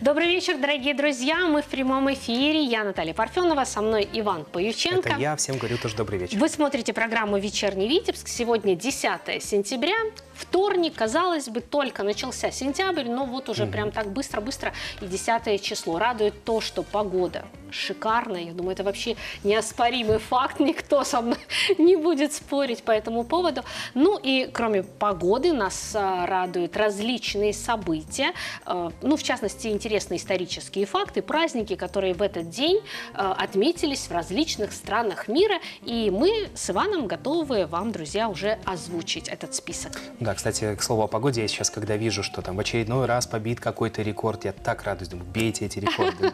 Добрый вечер, дорогие друзья. Мы в прямом эфире. Я Наталья Парфенова, со мной Иван Паюченко. Это я. Всем говорю тоже добрый вечер. Вы смотрите программу «Вечерний Витебск». Сегодня 10 сентября. Вторник, казалось бы, только начался сентябрь, но вот уже прям так быстро-быстро и 10 число. Радует то, что погода шикарная. Я думаю, это вообще неоспоримый факт. Никто со мной не будет спорить по этому поводу. Ну и кроме погоды нас радуют различные события. Ну, в частности, интересные исторические факты, праздники, которые в этот день отметились в различных странах мира. И мы с Иваном готовы вам, друзья, уже озвучить этот список. Да, кстати, к слову о погоде, я сейчас, когда вижу, что там в очередной раз побит какой-то рекорд, я так радуюсь, думаю, бейте эти рекорды.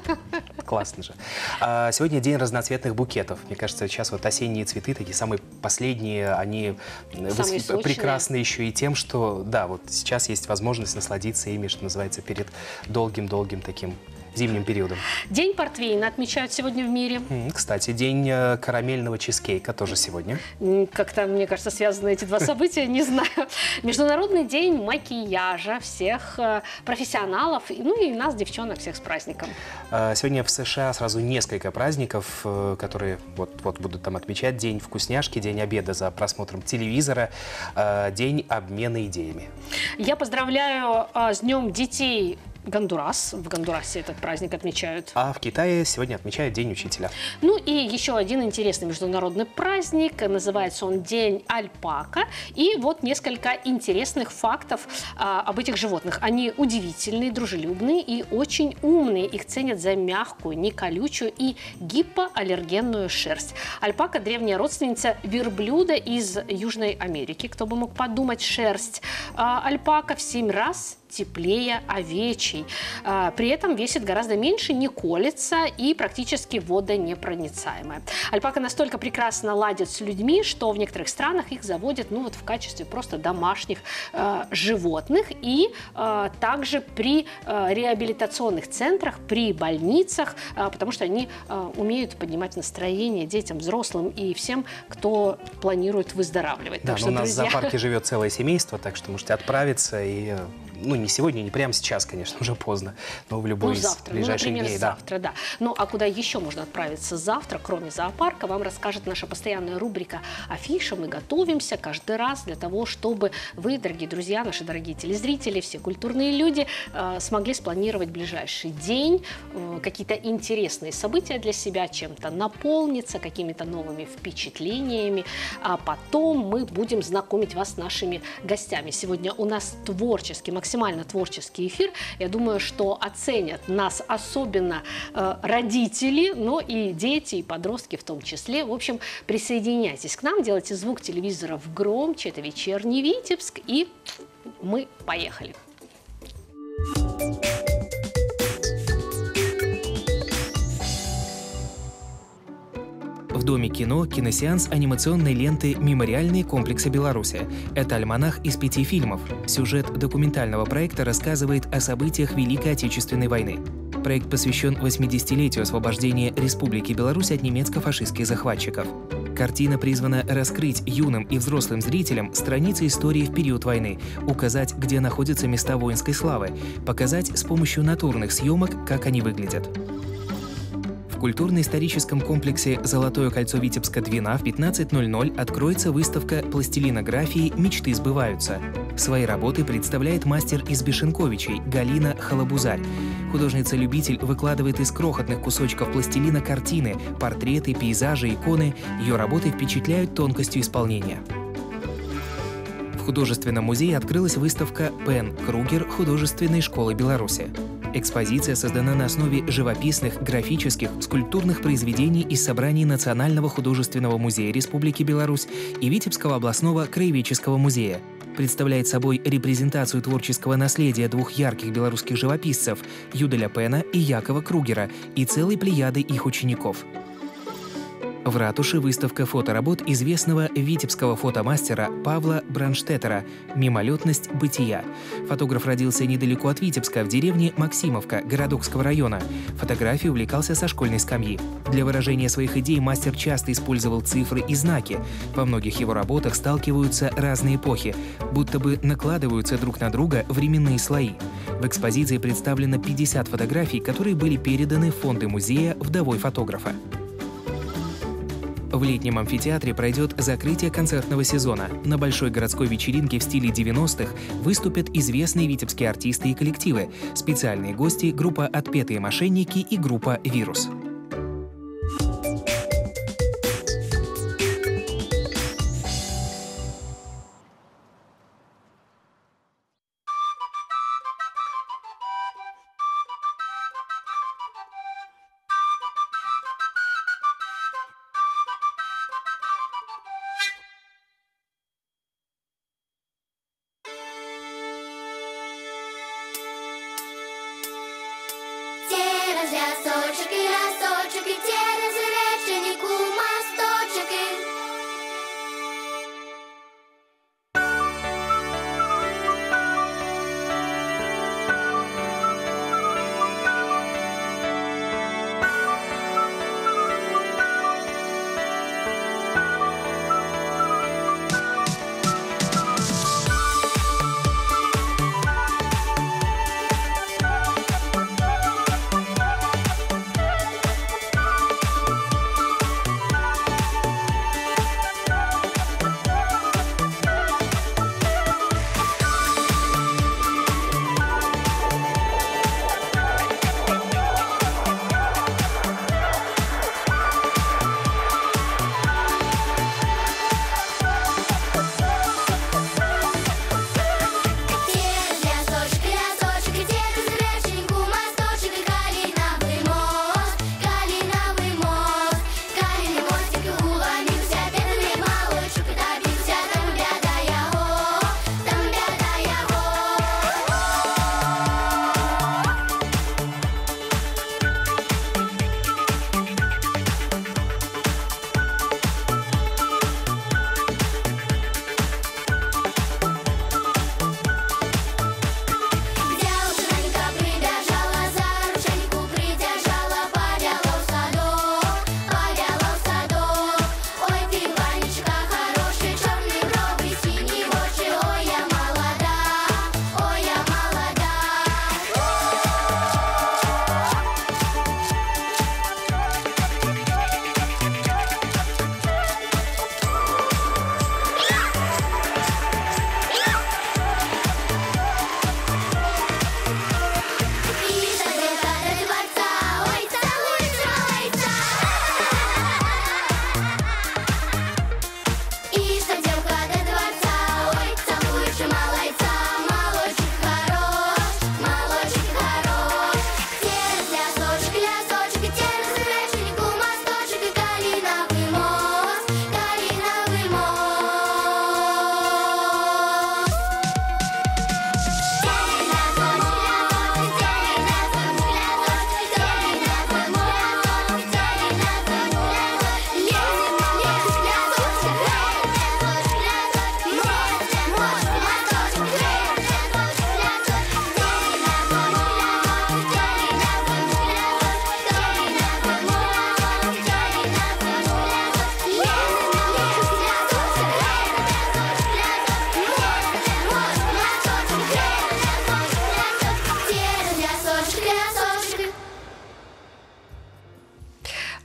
Классно же. Сегодня день разноцветных букетов. Мне кажется, сейчас вот осенние цветы, такие самые последние, они прекрасны еще и тем, что, да, вот сейчас есть возможность насладиться ими, что называется, перед долгим-долгим таким зимним периодом. День портвейна отмечают сегодня в мире. Кстати, день карамельного чизкейка тоже сегодня. Как-то, мне кажется, связаны эти два события, не знаю. Международный день макияжа, всех профессионалов, ну и нас, девчонок, всех с праздником. Сегодня в США сразу несколько праздников, которые вот будут там отмечать. День вкусняшки, день обеда за просмотром телевизора, день обмена идеями. Я поздравляю с Днем детей Гондурас. В Гондурасе этот праздник отмечают. А в Китае сегодня отмечают День учителя. Ну и еще один интересный международный праздник. Называется он День альпака. И вот несколько интересных фактов об этих животных. Они удивительные, дружелюбные и очень умные. Их ценят за мягкую, неколючую и гипоаллергенную шерсть. Альпака – древняя родственница верблюда из Южной Америки. Кто бы мог подумать, шерсть альпака в 7 раз теплее овечий. При этом весит гораздо меньше, не колется и практически водонепроницаемая. Альпака настолько прекрасно ладит с людьми, что в некоторых странах их заводят ну, вот в качестве просто домашних животных. И также при реабилитационных центрах, при больницах, потому что они умеют поднимать настроение детям, взрослым и всем, кто планирует выздоравливать. Да, так что, у нас, друзья, в зоопарке живет целое семейство, так что можете отправиться и... Ну, не сегодня, не прямо сейчас, конечно, уже поздно, но в любой из ближайших дней. Завтра, да. Ну, а куда еще можно отправиться завтра, кроме зоопарка, вам расскажет наша постоянная рубрика «Афиша». Мы готовимся каждый раз для того, чтобы вы, дорогие друзья, наши дорогие телезрители, все культурные люди смогли спланировать ближайший день, какие-то интересные события для себя, чем-то наполниться, какими-то новыми впечатлениями. А потом мы будем знакомить вас с нашими гостями. Сегодня у нас творческий максимум. Максимально творческий эфир. Я думаю, что оценят нас особенно родители, но и дети, и подростки в том числе. В общем, присоединяйтесь к нам, делайте звук телевизоров громче. Это «Вечерний Витебск», и мы поехали. В Доме кино киносеанс анимационной ленты «Мемориальные комплексы Беларуси». Это альманах из 5 фильмов. Сюжет документального проекта рассказывает о событиях Великой Отечественной войны. Проект посвящен 80-летию освобождения Республики Беларусь от немецко-фашистских захватчиков. Картина призвана раскрыть юным и взрослым зрителям страницы истории в период войны, указать, где находятся места воинской славы, показать с помощью натурных съемок, как они выглядят. В культурно-историческом комплексе «Золотое кольцо Витебска-Двина» в 15:00 откроется выставка «Пластилинографии. Мечты сбываются». Свои работы представляет мастер из Бешенковичей Галина Халабузарь. Художница-любитель выкладывает из крохотных кусочков пластилина картины, портреты, пейзажи, иконы. Ее работы впечатляют тонкостью исполнения. В художественном музее открылась выставка «Пен Кругер. Художественной школы Беларуси». Экспозиция создана на основе живописных, графических, скульптурных произведений из собраний Национального художественного музея Республики Беларусь и Витебского областного краеведческого музея. Представляет собой репрезентацию творческого наследия двух ярких белорусских живописцев – Юделя Пена и Якова Кругера, и целой плеяды их учеников. В ратуше выставка фоторабот известного витебского фотомастера Павла Бранштеттера «Мимолетность бытия». Фотограф родился недалеко от Витебска, в деревне Максимовка Городокского района. Фотографией увлекался со школьной скамьи. Для выражения своих идей мастер часто использовал цифры и знаки. Во многих его работах сталкиваются разные эпохи, будто бы накладываются друг на друга временные слои. В экспозиции представлено 50 фотографий, которые были переданы в фонды музея вдовой фотографа. В летнем амфитеатре пройдет закрытие концертного сезона. На большой городской вечеринке в стиле 90-х выступят известные витебские артисты и коллективы, специальные гости, группа «Отпетые мошенники» и группа «Вирус». Росточек, и через реченьку мосточек.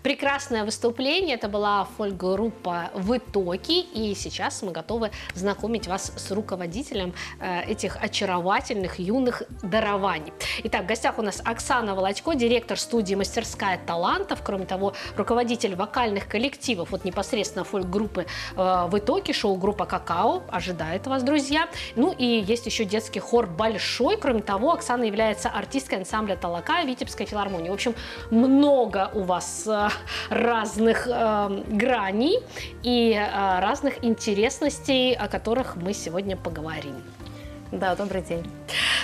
Прекрасное выступление. Это была фольк-группа «Вытоки». И сейчас мы готовы знакомить вас с руководителем этих очаровательных юных дарований. Итак, в гостях у нас Оксана Володько, директор студии «Мастерская талантов». Кроме того, руководитель вокальных коллективов, вот непосредственно фольк-группы «Вытоки», шоу-группа «Какао» ожидает вас, друзья. Ну и есть еще детский хор «Большой». Кроме того, Оксана является артисткой ансамбля «Талака» Витебской филармонии. В общем, много у вас разных граней и разных интересностей, о которых мы сегодня поговорим. Да, добрый день.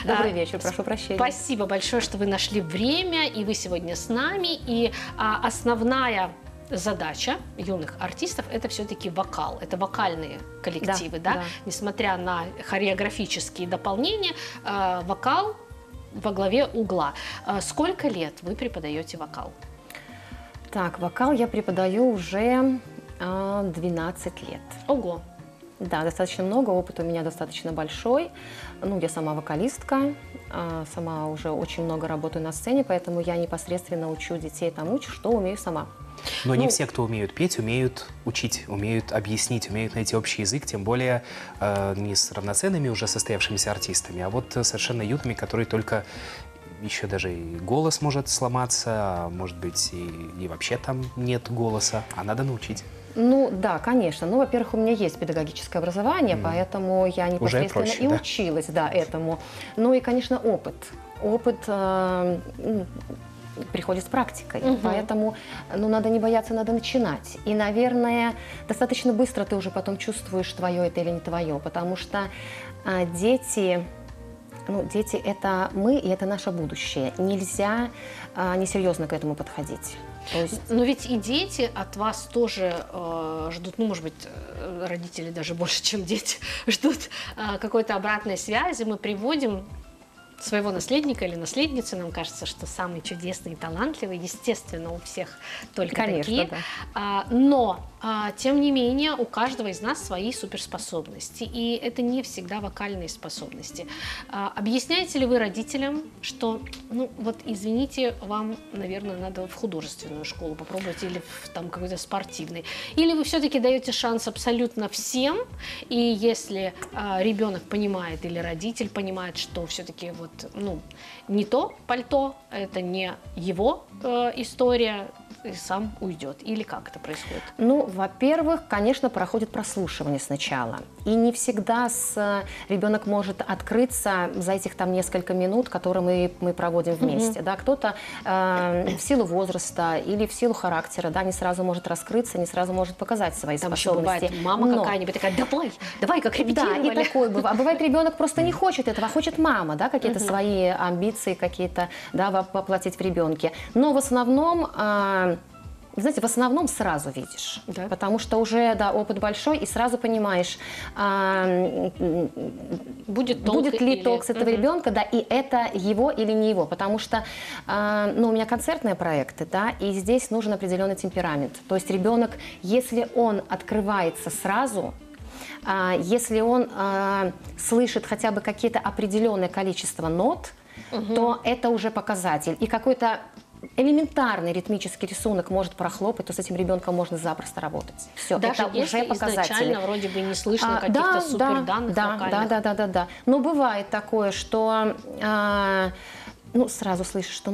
Добрый вечер, прошу прощения. Спасибо большое, что вы нашли время, и вы сегодня с нами. И основная задача юных артистов – это все-таки вокал, это вокальные коллективы, да? Несмотря на хореографические дополнения, вокал во главе угла. Сколько лет вы преподаете вокал? Так, вокал я преподаю уже 12 лет. Ого! Да, достаточно много, опыт у меня достаточно большой. Ну, я сама вокалистка, сама уже очень много работаю на сцене, поэтому я непосредственно учу детей тому, что умею сама. Но не все, кто умеют петь, умеют учить, умеют объяснить, умеют найти общий язык, тем более не с равноценными уже состоявшимися артистами, а вот совершенно юными, которые только еще даже и голос может сломаться, а может быть и вообще там нет голоса, а надо научить. Ну да, конечно. Ну, во-первых, у меня есть педагогическое образование, поэтому я непосредственно проще, и училась этому. Ну и, конечно, опыт. Опыт приходит с практикой, поэтому надо не бояться, надо начинать. И, наверное, достаточно быстро ты уже потом чувствуешь, твое это или не твое, потому что дети... Ну, дети – это мы, и это наше будущее. Нельзя несерьезно к этому подходить. То есть... Но ведь и дети от вас тоже ждут, ну, может быть, родители даже больше, чем дети, ждут какой-то обратной связи. Мы приводим своего наследника или наследницу, нам кажется, что самый чудесный и талантливый, естественно, у всех только такие. Да. Но, тем не менее, у каждого из нас свои суперспособности, и это не всегда вокальные способности. Объясняете ли вы родителям, что, ну, вот, извините, вам, наверное, надо в художественную школу попробовать или в там какой-то спортивный? Или вы все-таки даете шанс абсолютно всем, и если ребенок понимает или родитель понимает, что все-таки вот, ну, не то пальто, это не его история, и сам уйдет? Или как это происходит? Ну, во-первых, конечно, проходит прослушивание сначала. И не всегда ребенок может открыться за этих там несколько минут, которые мы проводим вместе. Да? Кто-то в силу возраста или в силу характера не сразу может раскрыться, не сразу может показать свои способности. Еще бывает мама какая-нибудь такая: давай, как репетировали. Да, и такое бывает. А бывает, ребенок просто не хочет этого, а хочет мама, да, какие-то свои амбиции какие-то, да, воплотить в ребенке. Но в основном... Знаете, в основном сразу видишь, потому что уже опыт большой, и сразу понимаешь, будет ли толк с этого ребенка, и это его или не его, потому что у меня концертные проекты, и здесь нужен определенный темперамент. То есть ребенок, если он открывается сразу, если он слышит хотя бы какие-то определенное количество нот, то это уже показатель, и какой-то элементарный ритмический рисунок может прохлопать, то с этим ребенком можно запросто работать. Все, даже это если уже показатели. Вроде бы не слышно каких-то суперданных вокальных. Да. Но бывает такое, что сразу слышишь, что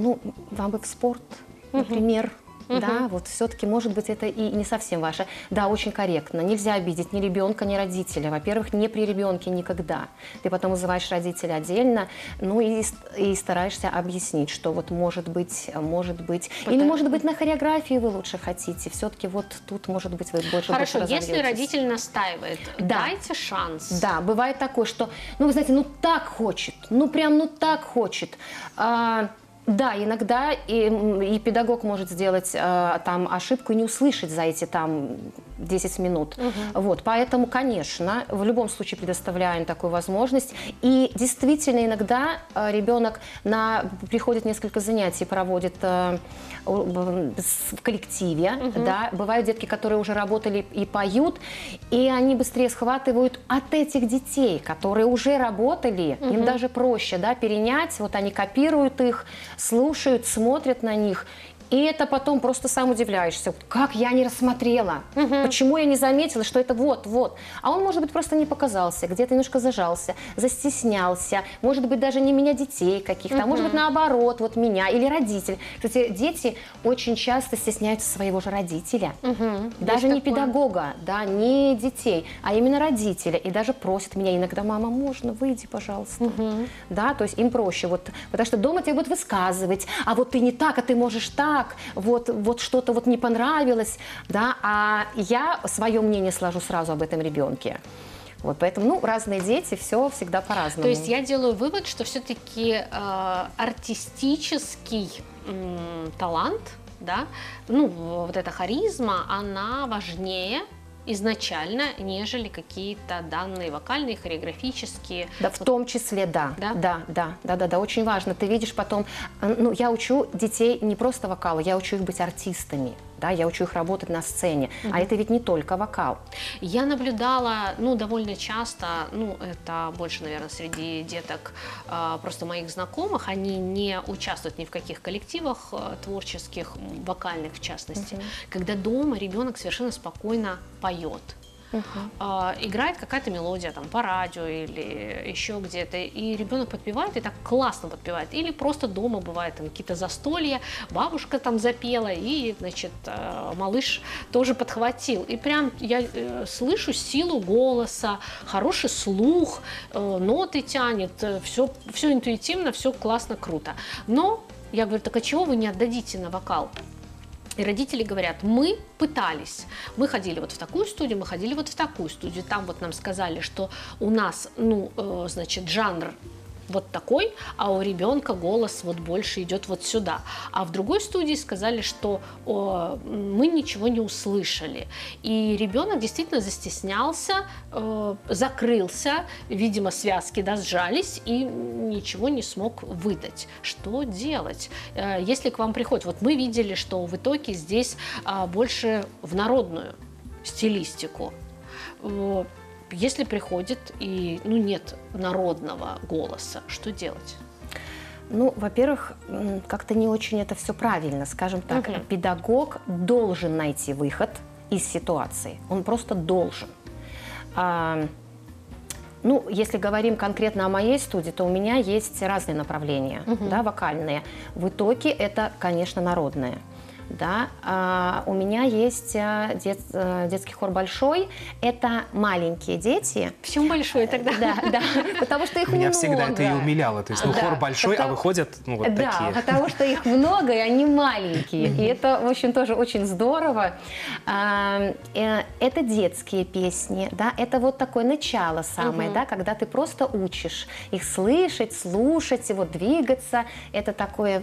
вам бы в спорт, например. Да, вот все-таки, может быть, это и не совсем ваше. Да, очень корректно. Нельзя обидеть ни ребенка, ни родителя. Во-первых, не при ребенке никогда. Ты потом вызываешь родителя отдельно, и стараешься объяснить, что вот может быть. Или, может быть, на хореографии вы лучше хотите. Все-таки вот тут, может быть, вы больше разобьетесь. Хорошо, если родитель настаивает, дайте шанс. Да, бывает такое, что, вы знаете, так хочет, так хочет. Да, иногда и педагог может сделать там ошибку и не услышать за эти там 10 минут. Вот, поэтому, конечно, в любом случае предоставляем такую возможность. И действительно, иногда ребенок приходит несколько занятий, проводит в коллективе. Бывают детки, которые уже работали и поют, и они быстрее схватывают от этих детей, которые уже работали. Им даже проще перенять, вот они копируют их, слушают, смотрят на них, и это потом просто сам удивляешься, как я не рассмотрела, почему я не заметила, что это вот. А он, может быть, просто не показался, где-то немножко зажался, застеснялся, может быть, даже не меня детей каких-то, а может быть, наоборот, вот меня или родитель. Кстати, дети очень часто стесняются своего же родителя, даже не педагога, не детей, а именно родителя, и даже просят меня иногда: мама, можно, выйди, пожалуйста. То есть им проще, потому что дома тебе будут высказывать, а вот ты не так, а ты можешь так. Вот что-то не понравилось, а я свое мнение сложу сразу об этом ребенке. Вот, поэтому, разные дети, все всегда по-разному. То есть я делаю вывод, что все-таки артистический талант, да, ну, вот эта харизма, она важнее изначально, нежели какие-то данные вокальные, хореографические. Да, в том числе, да, очень важно. Ты видишь потом, ну, я учу детей не просто вокалу, я учу их быть артистами. Да, я учу их работать на сцене, а это ведь не только вокал. Я наблюдала, ну, довольно часто, ну, это больше, наверное, среди деток просто моих знакомых, они не участвуют ни в каких коллективах творческих, вокальных в частности, когда дома ребенок совершенно спокойно поет. Играет какая-то мелодия там по радио или еще где-то, и ребенок подпевает, и так классно подпевает. Или просто дома бывает там какие-то застолья, бабушка там запела, и, значит, малыш тоже подхватил. И прям я слышу силу голоса, хороший слух, ноты тянет, все интуитивно, все классно, круто. Но я говорю, так а чего вы не отдадите на вокал? И родители говорят, мы пытались, мы ходили вот в такую студию, мы ходили вот в такую студию, там вот нам сказали, что у нас, ну, значит, жанр вот такой, а у ребенка голос вот больше идет вот сюда. А в другой студии сказали, что мы ничего не услышали. И ребенок действительно застеснялся, закрылся, видимо, связки, да, сжались, и ничего не смог выдать. Что делать? Если к вам приходит, вот мы видели, что в итоге здесь больше в народную стилистику. Если приходит и, ну, нет народного голоса, что делать? Ну, во-первых, как-то не очень это все правильно, скажем так. Педагог должен найти выход из ситуации, он просто должен. Ну, если говорим конкретно о моей студии, то у меня есть разные направления, да, вокальные. В итоге это, конечно, народное. Да, у меня есть детский хор «Большой». Это маленькие дети. Почему «Большой» тогда? Да, потому что их много. Меня всегда это и умиляло. То есть, ну, хор «Большой», а выходят, ну, вот такие. Да, потому что их много, и они маленькие. И это, в общем, тоже очень здорово. Это детские песни, да, это вот такое начало самое, да, когда ты просто учишь их слышать, слушать, вот двигаться. Это такое,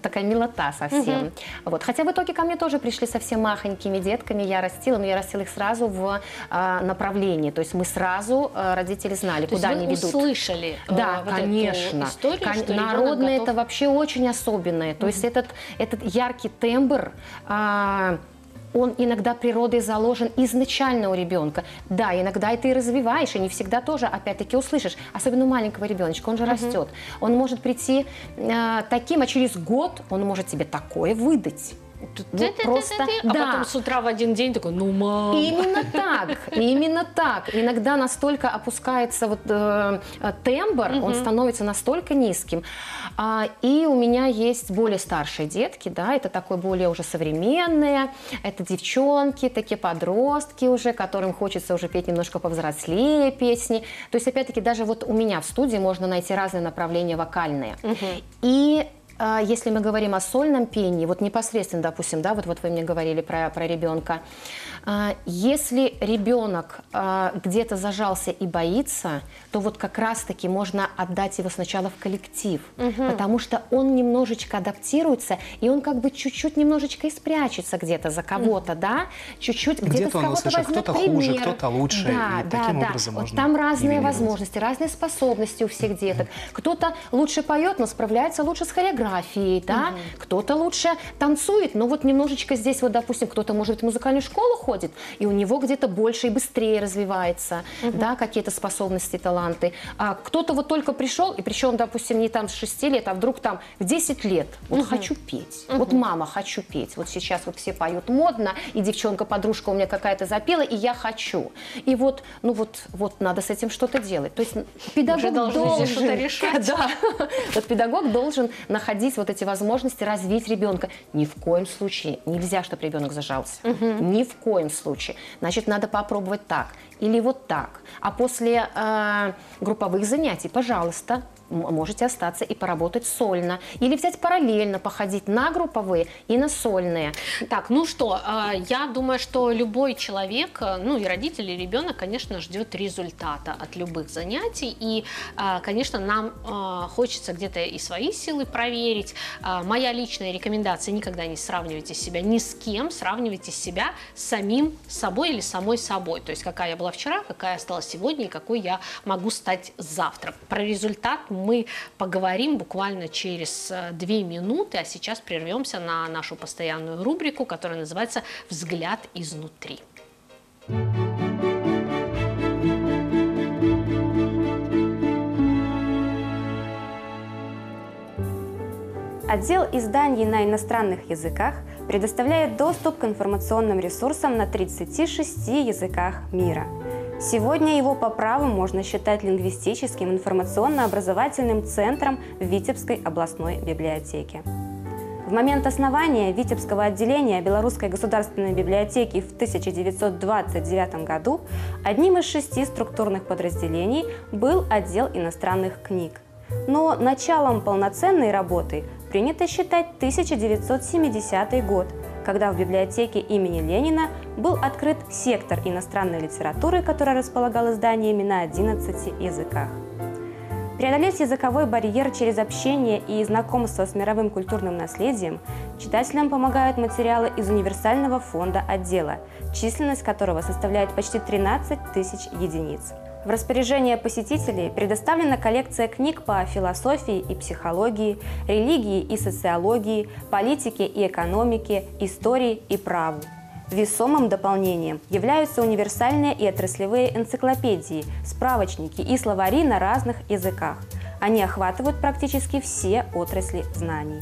такая милота совсем. Вот. Хотя в итоге ко мне тоже пришли совсем махонькими детками, я растила, но я растила их сразу в направлении, то есть мы сразу, родители знали, куда они ведут. Услышали, да, вот, конечно, историю, что народное это вообще очень особенное, то есть этот яркий тембр, он иногда природой заложен изначально у ребенка. Да, иногда это и развиваешь, и не всегда тоже, опять-таки, услышишь. Особенно у маленького ребеночка, он же растет. Он может прийти таким, а через год он может тебе такое выдать. Вот просто, а потом с утра в один день такой, ну, мам. Именно так, именно так. Иногда настолько опускается вот, тембр, он становится настолько низким. И у меня есть более старшие детки, да, это такое более уже современные, это девчонки, такие подростки уже, которым хочется уже петь немножко повзрослее песни. То есть, опять-таки, даже вот у меня в студии можно найти разные направления вокальные. И если мы говорим о сольном пении, вот непосредственно, допустим, да, вот вы мне говорили про ребенка, если ребенок где-то зажался и боится, то вот как раз-таки можно отдать его сначала в коллектив, потому что он немножечко адаптируется, и он как бы чуть-чуть немножечко и спрячется где-то за кого-то, да, чуть-чуть где-то он услышит, кто-то хуже, кто-то лучше, да, и таким образом можно. Там разные возможности, разные способности у всех деток. Кто-то лучше поет, но справляется лучше с хореографией, да, кто-то лучше танцует, но вот немножечко здесь вот, допустим, кто-то, может быть, в музыкальную школу ходит, и у него где-то больше и быстрее развивается, да, какие-то способности, таланты. А кто-то вот только пришел, и причем, допустим, не там с 6 лет, а вдруг там в 10 лет, вот хочу петь, вот мама, хочу петь, вот сейчас вот все поют модно, и девчонка-подружка у меня какая-то запела, и я хочу. И вот, ну вот надо с этим что-то делать. То есть педагог должен что-то решать. Да, вот педагог должен находить вот эти возможности развить ребенка. Ни в коем случае нельзя, чтобы ребенок зажался. Ни в коем случае. Значит, надо попробовать так или вот так. А после групповых занятий, пожалуйста, можете остаться и поработать сольно. Или взять параллельно, походить на групповые и на сольные. Так, ну что, я думаю, что любой человек, ну и родители, и ребенок, конечно, ждет результата от любых занятий. И, конечно, нам хочется где-то и свои силы проверить. Моя личная рекомендация: никогда не сравнивайте себя ни с кем, сравнивайте себя с самим собой или самой собой. То есть какая я была вчера, какая я стала сегодня и какой я могу стать завтра. Про результат мы поговорим буквально через 2 минуты, а сейчас прервемся на нашу постоянную рубрику, которая называется «Взгляд изнутри». Отдел изданий на иностранных языках предоставляет доступ к информационным ресурсам на 36 языках мира. Сегодня его по праву можно считать лингвистическим информационно-образовательным центром Витебской областной библиотеки. В момент основания Витебского отделения Белорусской государственной библиотеки в 1929 году одним из 6 структурных подразделений был отдел иностранных книг. Но началом полноценной работы принято считать 1970 год, когда в библиотеке имени Ленина был открыт сектор иностранной литературы, который располагал изданиями на 11 языках. Преодолеть языковой барьер через общение и знакомство с мировым культурным наследием читателям помогают материалы из универсального фонда отдела, численность которого составляет почти 13 000 единиц. В распоряжение посетителей предоставлена коллекция книг по философии и психологии, религии и социологии, политике и экономике, истории и праву. Весомым дополнением являются универсальные и отраслевые энциклопедии, справочники и словари на разных языках. Они охватывают практически все отрасли знаний.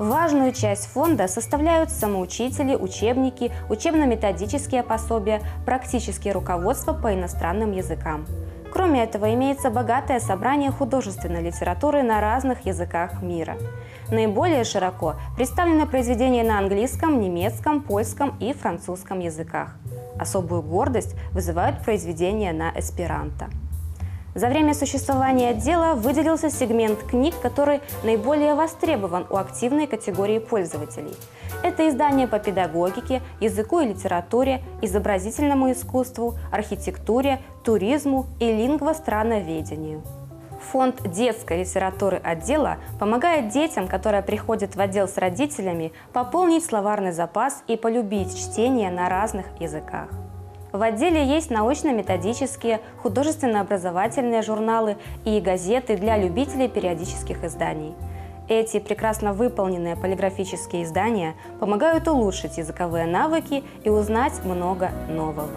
Важную часть фонда составляют самоучители, учебники, учебно-методические пособия, практические руководства по иностранным языкам. Кроме этого, имеется богатое собрание художественной литературы на разных языках мира. Наиболее широко представлены произведения на английском, немецком, польском и французском языках. Особую гордость вызывают произведения на эсперанто. За время существования отдела выделился сегмент книг, который наиболее востребован у активной категории пользователей. Это издания по педагогике, языку и литературе, изобразительному искусству, архитектуре, туризму и лингвостранноведению. Фонд детской литературы отдела помогает детям, которые приходят в отдел с родителями, пополнить словарный запас и полюбить чтение на разных языках. В отделе есть научно-методические, художественно-образовательные журналы и газеты для любителей периодических изданий. Эти прекрасно выполненные полиграфические издания помогают улучшить языковые навыки и узнать много нового.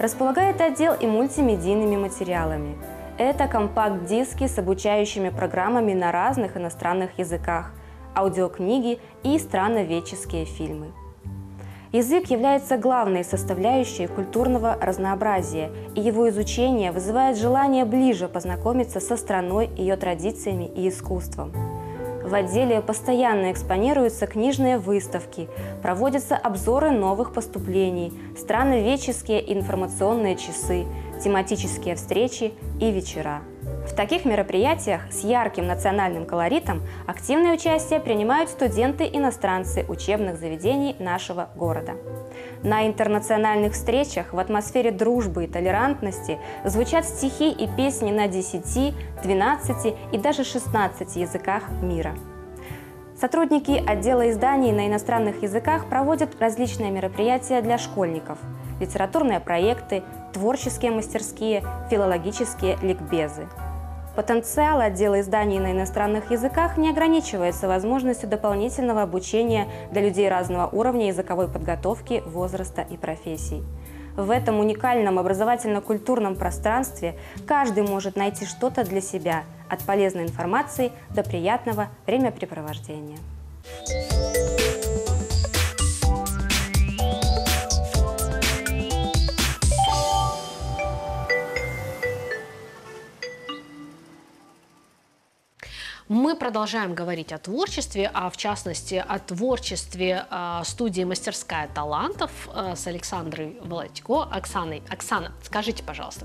Располагает отдел и мультимедийными материалами. Это компакт-диски с обучающими программами на разных иностранных языках, аудиокниги и страноведческие фильмы. Язык является главной составляющей культурного разнообразия, и его изучение вызывает желание ближе познакомиться со страной, ее традициями и искусством. В отделе постоянно экспонируются книжные выставки, проводятся обзоры новых поступлений, страноведческие и информационные часы, тематические встречи и вечера. В таких мероприятиях с ярким национальным колоритом активное участие принимают студенты-иностранцы учебных заведений нашего города. На интернациональных встречах в атмосфере дружбы и толерантности звучат стихи и песни на 10, 12 и даже 16 языках мира. Сотрудники отдела изданий на иностранных языках проводят различные мероприятия для школьников – литературные проекты, творческие мастерские, филологические ликбезы. Потенциал отдела изданий на иностранных языках не ограничивается возможностью дополнительного обучения для людей разного уровня языковой подготовки, возраста и профессий. В этом уникальном образовательно-культурном пространстве каждый может найти что-то для себя, от полезной информации до приятного времяпрепровождения. Мы продолжаем говорить о творчестве, а в частности о творчестве студии «Мастерская талантов» с Александрой Володько, Оксаной. Оксана, скажите, пожалуйста,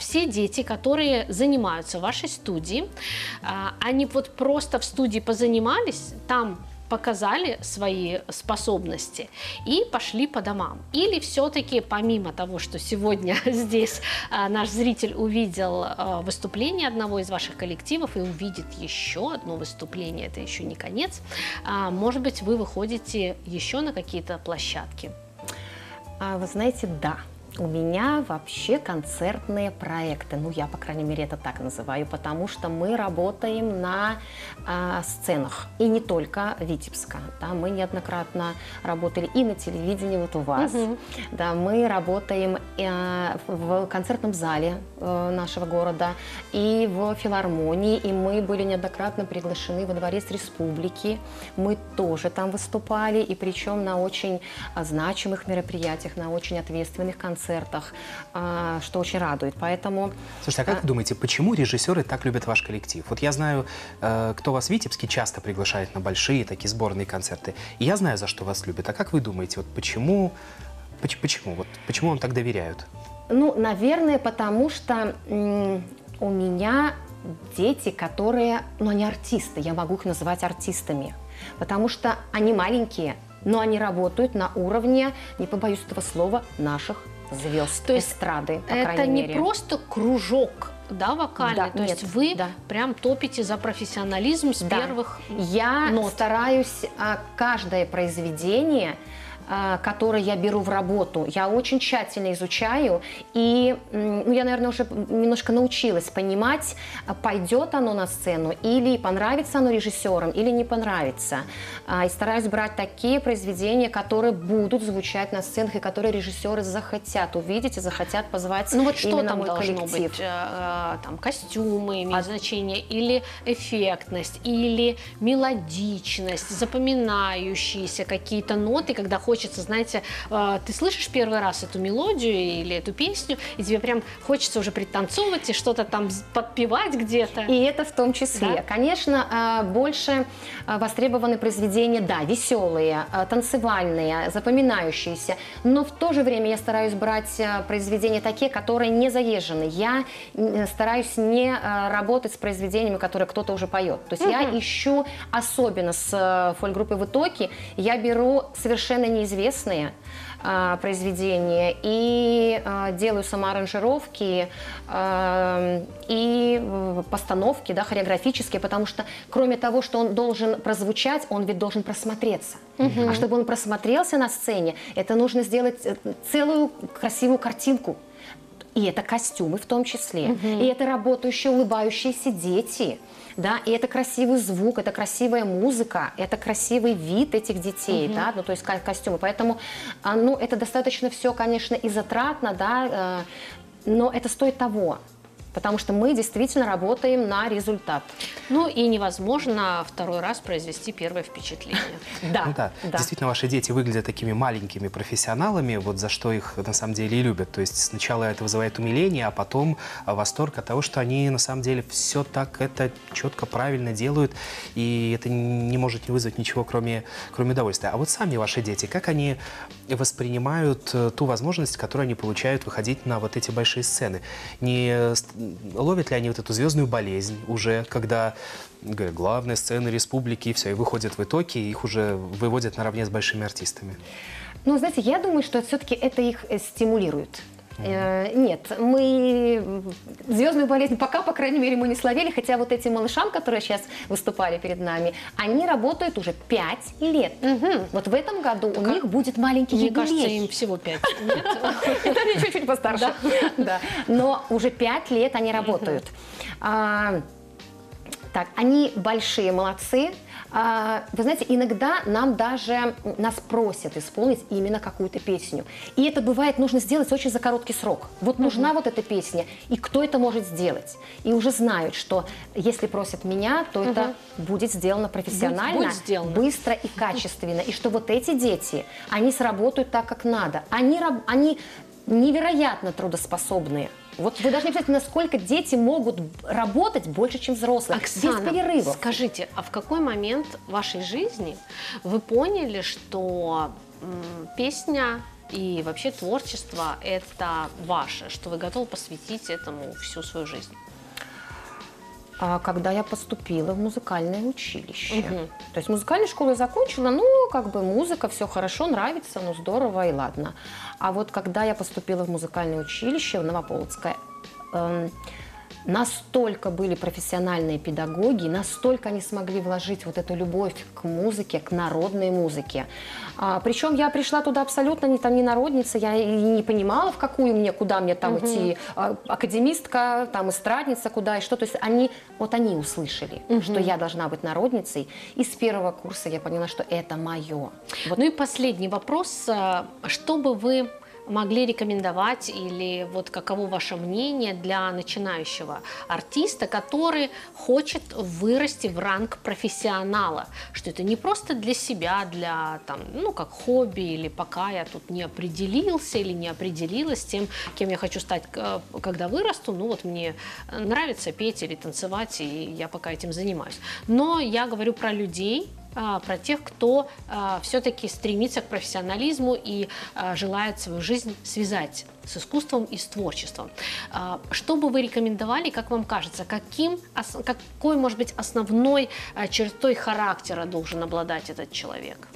все дети, которые занимаются в вашей студии, они вот просто в студии позанимались, там показали свои способности и пошли по домам? Или все-таки, помимо того, что сегодня здесь наш зритель увидел выступление одного из ваших коллективов и увидит еще одно выступление, это еще не конец, может быть, вы выходите еще на какие-то площадки? Вы знаете, да. У меня вообще концертные проекты, ну я, по крайней мере, это так называю, потому что мы работаем на сценах, и не только Витебска, да, мы неоднократно работали и на телевидении, вот у вас, да, мы работаем в концертном зале нашего города, и в филармонии, и мы были неоднократно приглашены во Дворец Республики, мы тоже там выступали, и причем на очень значимых мероприятиях, на очень ответственных концертах, что очень радует, поэтому... Слушайте, а как вы думаете, почему режиссеры так любят ваш коллектив? Вот я знаю, кто вас в Витебске часто приглашает на большие такие сборные концерты, и я знаю, за что вас любят, а как вы думаете, вот почему вам так доверяют? Ну, наверное, потому что у меня дети, которые, ну, они артисты, я могу их называть артистами, потому что они маленькие, но они работают на уровне, не побоюсь этого слова, наших звезд, то есть эстрады, по крайней мере. Не просто кружок, да, вокальный, да, то есть вы прям топите за профессионализм с первых нот. Я стараюсь каждое произведение, которые я беру в работу, я очень тщательно изучаю, и я, наверное, уже немножко научилась понимать, пойдет оно на сцену, или понравится оно режиссерам, или не понравится. И стараюсь брать такие произведения, которые будут звучать на сценах, и которые режиссеры захотят увидеть и захотят позвать именно мой коллектив. Ну вот что там должно быть? Там костюмы имеют значение, или эффектность, или мелодичность, запоминающиеся какие-то ноты, когда хочется, знаете, ты слышишь первый раз эту мелодию или эту песню, и тебе прям хочется уже пританцовывать и что-то там подпевать где-то. И это в том числе. Да? Конечно, больше востребованы произведения, да, веселые, танцевальные, запоминающиеся, но в то же время я стараюсь брать произведения такие, которые не заезжены. Я стараюсь не работать с произведениями, которые кто-то уже поет. То есть я ищу, особенно с фольк-группы «Вытоки», я беру совершенно неизвестные произведения и делаю самоаранжировки и постановки, да, хореографические, потому что кроме того, что он должен прозвучать, он ведь должен просмотреться. А чтобы он просмотрелся на сцене, это нужно сделать целую красивую картинку. И это костюмы в том числе, и это работающие, улыбающиеся дети. Да, и это красивый звук, это красивая музыка, это красивый вид этих детей, да, ну, то есть костюмы. Поэтому, ну, это достаточно все, конечно, и затратно, да, но это стоит того. Потому что мы действительно работаем на результат. Ну и невозможно второй раз произвести первое впечатление. Да, действительно, ваши дети выглядят такими маленькими профессионалами, вот за что их на самом деле и любят. То есть сначала это вызывает умиление, а потом восторг от того, что они на самом деле все так это четко, правильно делают, и это не может не вызвать ничего, кроме удовольствия. А вот сами ваши дети, как они воспринимают ту возможность, которую они получают выходить на вот эти большие сцены? Не ловят ли они вот эту звездную болезнь уже, когда, говорят, главная сцена республики, и все, и выходят в итоге, их уже выводят наравне с большими артистами? Ну, знаете, я думаю, что все-таки это их стимулирует. Нет, мы звездную болезнь пока, по крайней мере, мы не словили, хотя вот этим малышам, которые сейчас выступали перед нами, они работают уже 5 лет. Вот в этом году у них будет маленький юбилей. Мне кажется, им всего 5 лет. Это они чуть-чуть постарше. Но уже 5 лет они работают. Так, они большие молодцы. Вы знаете, иногда нас просят исполнить именно какую-то песню. И это бывает нужно сделать очень за короткий срок. Вот нужна вот эта песня, и кто это может сделать? И уже знают, что если просят меня, то это будет сделано профессионально, будет сделано быстро и качественно. И что вот эти дети, они сработают так, как надо. Они невероятно трудоспособные. Вот вы должны представить, насколько дети могут работать больше, чем взрослые. Оксана, без перерывов. Скажите, а в какой момент вашей жизни вы поняли, что песня и вообще творчество – это ваше, что вы готовы посвятить этому всю свою жизнь? Когда я поступила в музыкальное училище. Угу. То есть музыкальную школу я закончила, ну, как бы музыка, все хорошо, нравится, ну, здорово и ладно. А вот когда я поступила в музыкальное училище в Новополоцкое, настолько были профессиональные педагоги, настолько они смогли вложить вот эту любовь к музыке, к народной музыке. Причем я пришла туда абсолютно не народница, я и не понимала, в какую мне, куда мне там идти, академистка, там эстрадница, куда и что. То есть они, вот они услышали, что я должна быть народницей. И с первого курса я поняла, что это мое. Вот. Ну и последний вопрос. Что бы вы могли рекомендовать или вот каково ваше мнение для начинающего артиста, который хочет вырасти в ранг профессионала, что это не просто для себя, для там, ну, как хобби или пока я тут не определился или не определилась с тем, кем я хочу стать, когда вырасту, ну вот мне нравится петь или танцевать, и я пока этим занимаюсь. Но я говорю про людей, про тех, кто все-таки стремится к профессионализму и желает свою жизнь связать с искусством и с творчеством. Что бы вы рекомендовали, как вам кажется, какой, может быть, основной чертой характера должен обладать этот человек?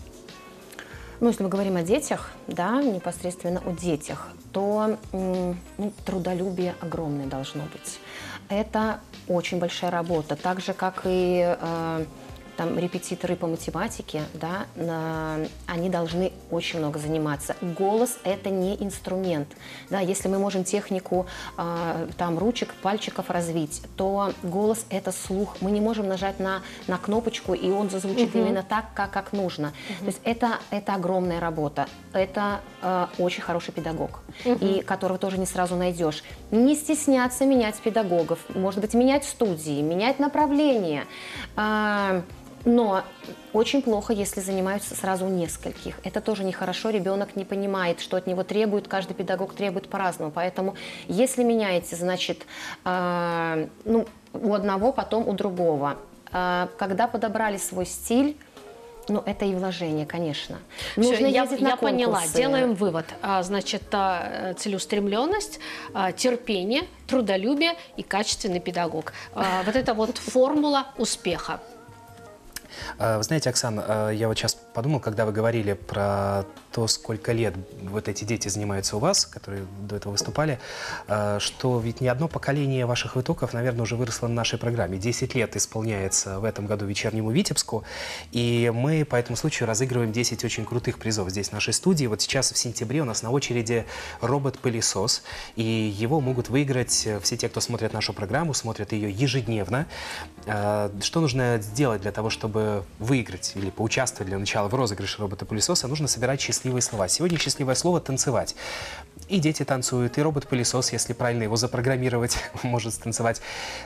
Ну, если мы говорим о детях, да, непосредственно о детях, то трудолюбие огромное должно быть. Это очень большая работа, так же, как и... там репетиторы по математике, да, они должны очень много заниматься. Голос – это не инструмент. Да, если мы можем технику там, ручек, пальчиков развить, то голос – это слух. Мы не можем нажать на кнопочку, и он зазвучит именно так, как нужно. То есть это огромная работа. Это очень хороший педагог, и которого тоже не сразу найдешь. Не стесняться менять педагогов, может быть, менять студии, менять направления. Но очень плохо, если занимаются сразу нескольких. Это тоже нехорошо, ребенок не понимает, что от него требует, каждый педагог требует по-разному. Поэтому если меняете, значит, у одного, потом у другого. Когда подобрали свой стиль, ну, это и вложение, конечно. Нужно ездить на конкурсы. Я поняла, делаем вывод. Значит, целеустремленность, терпение, трудолюбие и качественный педагог. Вот это вот формула успеха. Вы знаете, Оксана, я вот сейчас подумал, когда вы говорили про то, сколько лет вот эти дети занимаются у вас, которые до этого выступали, что ведь не одно поколение ваших вытоков, наверное, уже выросло на нашей программе. 10 лет исполняется в этом году «Вечернему Витебску», и мы по этому случаю разыгрываем 10 очень крутых призов здесь, в нашей студии. Вот сейчас в сентябре у нас на очереди робот-пылесос, и его могут выиграть все те, кто смотрит нашу программу, смотрят ее ежедневно. Что нужно сделать для того, чтобы выиграть или поучаствовать для начала в розыгрыше робота-пылесоса, нужно собирать счастливые слова. Сегодня счастливое слово «танцевать». И дети танцуют, и робот-пылесос, если правильно его запрограммировать, может танцевать.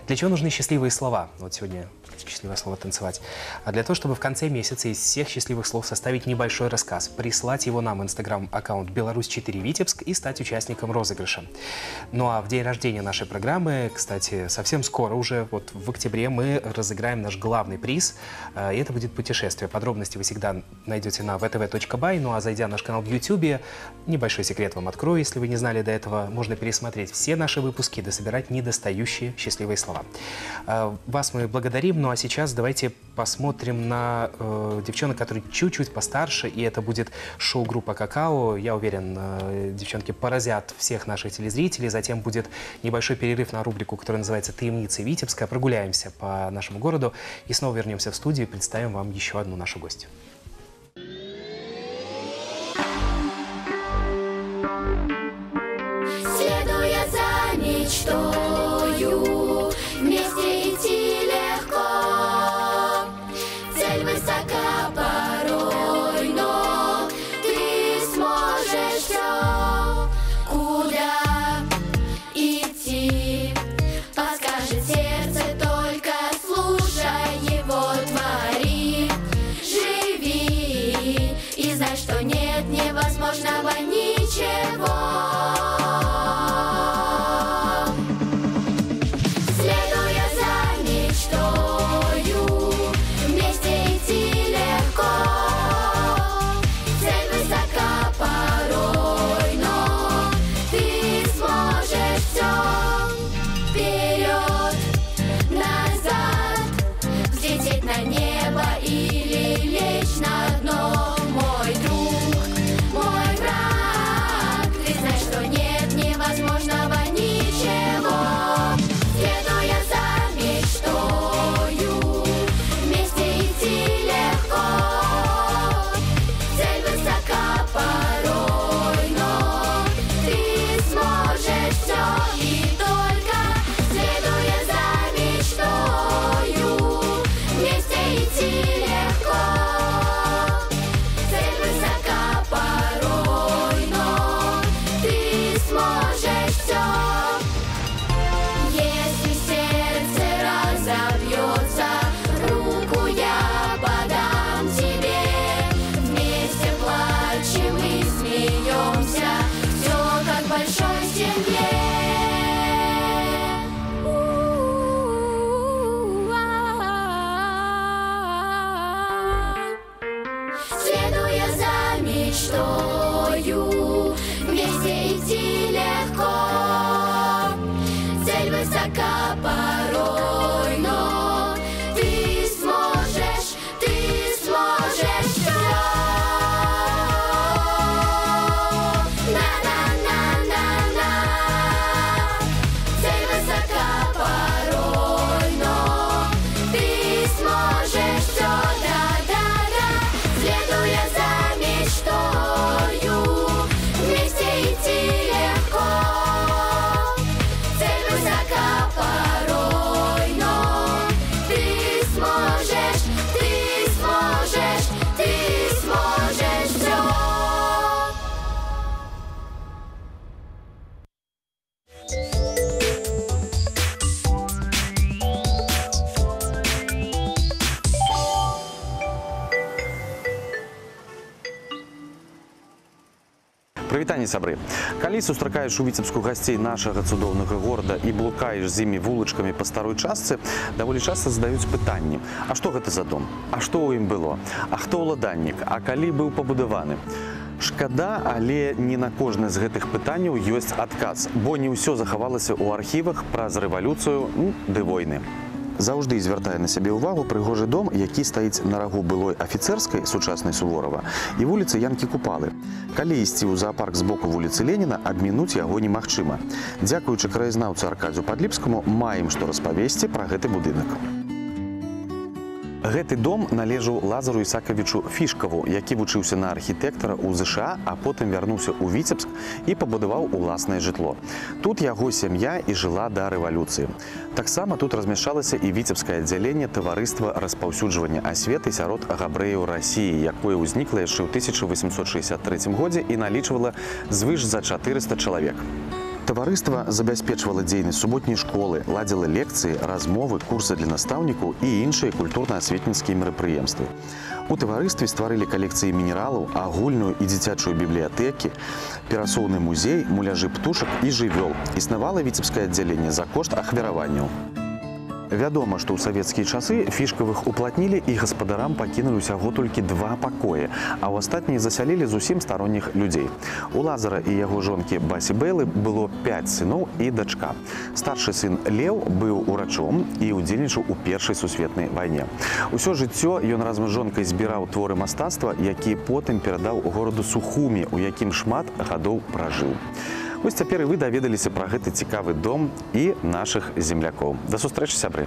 Для чего нужны счастливые слова? Вот сегодня счастливое слово «танцевать». А для того, чтобы в конце месяца из всех счастливых слов составить небольшой рассказ, прислать его нам в инстаграм-аккаунт «Беларусь4Витебск» и стать участником розыгрыша. Ну а в день рождения нашей программы, кстати, совсем скоро уже, вот в октябре, мы разыграем наш главный приз. И это будет путешествие. Подробности вы всегда найдете на vtv.by. Ну а зайдя на наш канал в YouTube, небольшой секрет вам открою, если вы не знали до этого, можно пересмотреть все наши выпуски, дособирать недостающие счастливые слова. Вас мы благодарим. Ну а сейчас давайте посмотрим на девчонок, которые чуть-чуть постарше, и это будет шоу-группа «Какао». Я уверен, девчонки поразят всех наших телезрителей. Затем будет небольшой перерыв на рубрику, которая называется «Таямніцы Віцебска». Прогуляемся по нашему городу и снова вернемся в студию. Представим вам еще одну нашу гостью. Следуя за мечтою, вместе идти легко. Цель высока порой, но ты сможешь все. Куда идти, подскажет сердце, только слушай его. Твори, живи и знай, что нет невозможного ничего. Прывітанне, сябры. Калі сустракаеш у Віцебску гасцей нашага цудоўнага горада і блукаеш з імі вулачкамі па старой частцы, даволі часта задаюць пытанні: а што гэта за дом? А што ў ім было? А хто ўладальнік? А калі быў пабудаваны? Шкада, але не на кожнае з гэтых пытанняў ёсць адказ, бо не ўсё захавалася ў архівах праз рэвалюцыю ды войны. Заўжды звяртае на сябе ўвагу прыгожы дом, які стаіць на рагу былой афіцэрскай, сучаснай Суворова, і вуліцы Янкі Купалы. Калі ісці ў заапарк з боку вуліцы Леніна, адмінуць яго немагчыма. Дзякуючы краязнаўцу Аркадзію Падліпскаму, маем што распавесці пра гэты будынак. Гэты дом належаў Лазару Ісакавічу Фішкаву, які вучыўся на архітэктара ў ЗША, а потым вярнуўся ў Віцебск і пабудаваў уласнае жытло. Тут яго сям'я і жыла да рэвалюцыі. Таксама тут размяшчалася і віцебскае аддзяленне таварыства распаўсюджвання асветы сярод габрэяў Расіі, якое ўзнікла яшчэ ў 1863 годзе і налічвала звыш за 400 чалавек. Таварыства забяспечвала дзейнасць суботняй школы, ладзіла лекцыі, размовы, курсы для настаўнікаў і іншыя культурна-асветніцкія мерапрыемствы. У таварыстве стварылі калекцыі мінералаў, агульную і дзіцячую бібліятэкі, перасоўны музей, муляжы птушак і жывёл. Існавала віцебскае аддзяленне за кошт ахвяраванняў. Вядома, што ў савецкія часы Фішкавых уплатнілі і гаспадарам пакінулі ўсяго толькі 2 пакоі, а ў астатнія засялілі зусім старонніх людзей. У Лазара і яго жонкі Басі Бэйлы было 5 сыноў і дачка. Старшы сын Леў быў урачом і ўдзельнічаў у Першай сусветнай вайне. Усё жыццё ён разам з жонкай збіраў творы мастацтва, якія потым перадаў гораду Сухумі, у якім шмат гадоў пражыў. Вось цяпер і вы даведаліся пра гэты цікавы дом і нашых землякоў. Да сустрэчы, сябры!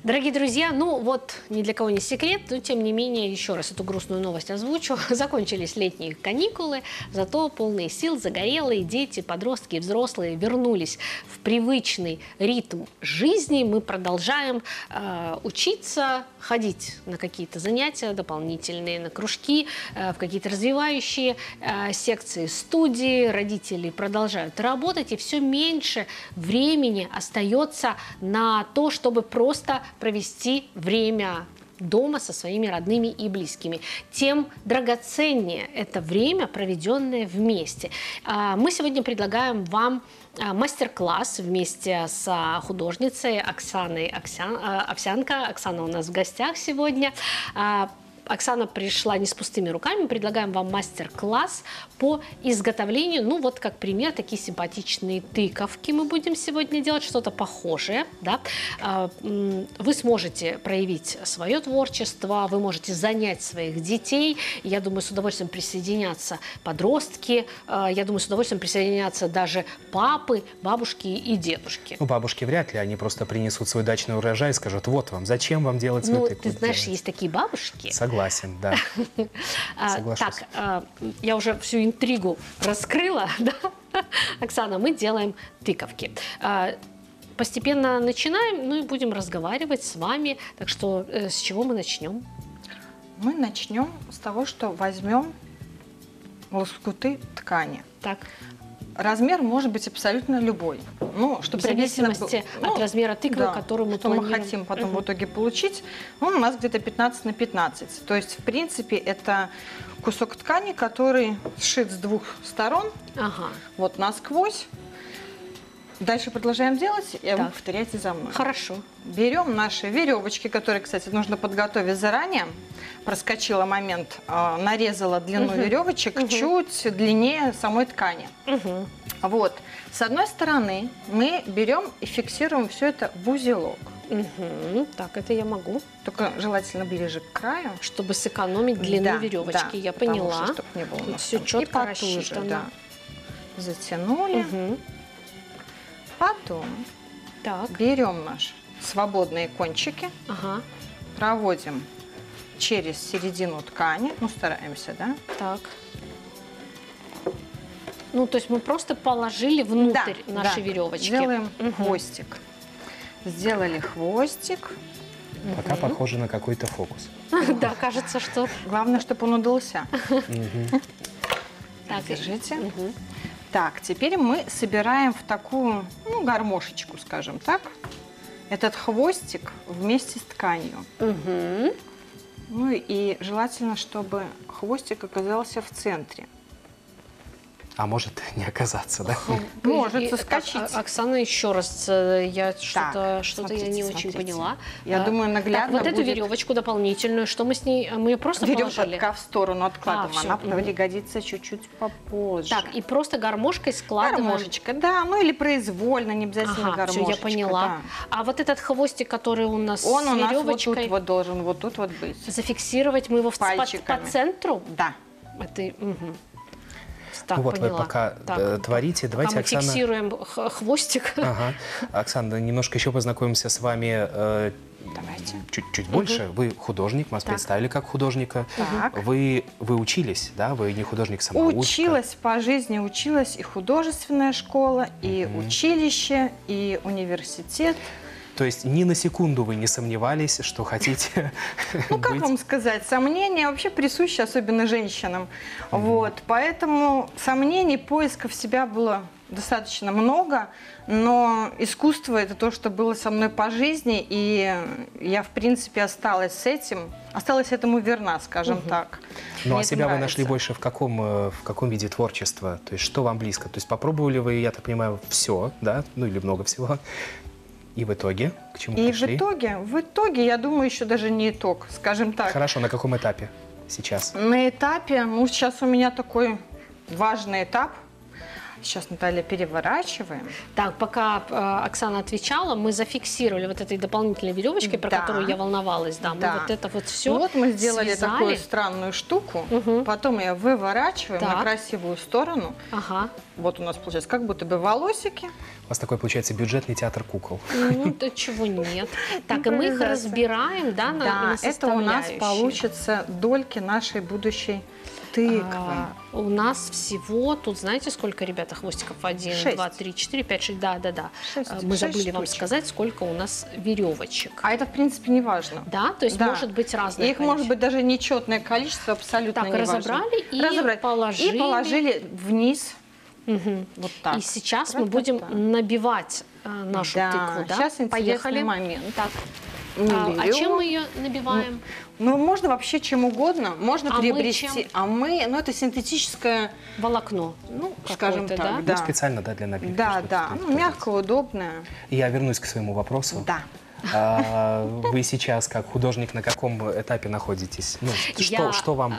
Дорогие друзья, ну вот ни для кого не секрет, но тем не менее, еще раз эту грустную новость озвучу. Закончились летние каникулы, зато полные сил загорелые дети, подростки и взрослые вернулись в привычный ритм жизни. Мы продолжаем учиться, ходить на какие-то занятия дополнительные, на кружки, в какие-то развивающие секции, студии. Родители продолжают работать, и все меньше времени остается на то, чтобы просто провести время дома со своими родными и близкими. Тем драгоценнее это время, проведенное вместе. Мы сегодня предлагаем вам мастер-класс вместе с художницей Оксаной Овсянко. Оксана у нас в гостях сегодня. Оксана пришла не с пустыми руками. Предлагаем вам мастер-класс по изготовлению. Ну вот, как пример, такие симпатичные тыковки мы будем сегодня делать, что-то похожее. Да? Вы сможете проявить свое творчество, вы можете занять своих детей. Я думаю, с удовольствием присоединятся подростки. Я думаю, с удовольствием присоединятся даже папы, бабушки и дедушки. Ну, бабушки вряд ли, они просто принесут свой дачный урожай и скажут: вот вам, зачем вам делать цветы? Ну, ты знаешь, есть такие бабушки. Согласен. Согласен, да. Так, я уже всю интригу раскрыла, да? Оксана, мы делаем тыковки. Постепенно начинаем, ну и будем разговаривать с вами. Так что с чего мы начнем? Мы начнем с того, что возьмем лоскуты ткани. Так. Размер может быть абсолютно любой. Ну, что в зависимости от размера тыквы, да, которую мы планируем. Мы хотим потом в итоге получить, он у нас где-то 15 на 15. То есть, в принципе, это кусок ткани, который сшит с двух сторон, вот насквозь. Дальше продолжаем делать, и вы повторяйте за мной. Хорошо. Берем наши веревочки, которые, кстати, нужно подготовить заранее. Проскочила момент, нарезала длину веревочек чуть длиннее самой ткани. Вот. С одной стороны мы берем и фиксируем все это в узелок. Так, это я могу. Только желательно ближе к краю. Чтобы сэкономить длину веревочки, да, я поняла. Что, чтобы не было у нас все четко рассчитано. Да. Затянули. Потом берем наши свободные кончики, проводим через середину ткани, ну стараемся, да? Так. Ну, то есть мы просто положили внутрь наши веревочки. Делаем хвостик. Сделали хвостик. Пока похоже на какой-то фокус. Да, кажется, что... Главное, чтобы он удался. Так, держите. Так, теперь мы собираем в такую, ну, гармошечку, скажем так, этот хвостик вместе с тканью. Угу. Ну и желательно, чтобы хвостик оказался в центре. А может не оказаться, да? Может соскочить. Оксана, еще раз, я что-то я не очень поняла. Я думаю, наглядно будет. Вот эту веревочку дополнительную, что мы с ней, мы ее просто положили? Веревка в сторону откладываем, она пригодится чуть-чуть попозже. Так, и просто гармошкой складываем? Гармошечка, да, ну или произвольно, не обязательно гармошечка. Я поняла. А вот этот хвостик, который у нас с веревочкой? Он у нас вот тут вот должен, вот тут вот быть. Зафиксировать мы его по центру? Да. Это, угу. Так, ну вот поняла. Вы пока так творите, давайте, мы Оксана... фиксируем хвостик. Ага. Оксана, немножко еще познакомимся с вами чуть-чуть больше. Вы художник, вас представили как художника. Так. Вы учились, да? Вы не художник-самоучка. Училась по жизни, училась и художественная школа, и училище, и университет. То есть ни на секунду вы не сомневались, что хотите быть... Ну, как вам сказать, сомнения вообще присущи, особенно женщинам. Вот, поэтому сомнений, поисков себя было достаточно много, но искусство – это то, что было со мной по жизни, и я, в принципе, осталась с этим, осталась этому верна, скажем так. Ну, а себя вы нашли больше в каком виде творчества? То есть что вам близко? То есть попробовали вы, я так понимаю, все, да? Ну, или много всего? И в итоге к чему пришли? В итоге, я думаю, еще даже не итог, скажем так. Хорошо, на каком этапе сейчас? На этапе, ну, сейчас у меня такой важный этап. Сейчас, Наталья, переворачиваем. Так, пока Оксана отвечала, мы зафиксировали вот этой дополнительной веревочкой, про которую я волновалась. Да, мы вот это вот все вот мы сделали связали. Такую странную штуку. Угу. Потом ее выворачиваем на красивую сторону. Ага. Вот у нас получается как будто бы волосики. У вас такой, получается, бюджетный театр кукол. Ну, то чего нет. Так, и мы их разбираем, да, на составляющие. Это у нас получится дольки нашей будущей тыквы. У нас всего, тут знаете, сколько, ребята, хвостиков? 1, 6. 2, 3, 4, 5, 6, да. 6, мы забыли вам сказать, сколько у нас веревочек. А это, в принципе, не важно. Да, то есть может быть разное их количество. Может быть даже нечетное количество, абсолютно не важно. Разобрали и положили вниз. Угу. Вот так. И сейчас мы будем набивать нашу тыкву. Да? Сейчас поехали. Момент. Так. А чем мы ее набиваем? Ну, можно вообще чем угодно. Можно приобрести. Ну, это синтетическое... Волокно. Ну, скажем так, да? Ну, специально, да, для набивки. Да. Ну, мягкое, удобное. Я вернусь к своему вопросу. Да. Вы сейчас, как художник, на каком этапе находитесь? Ну, что вам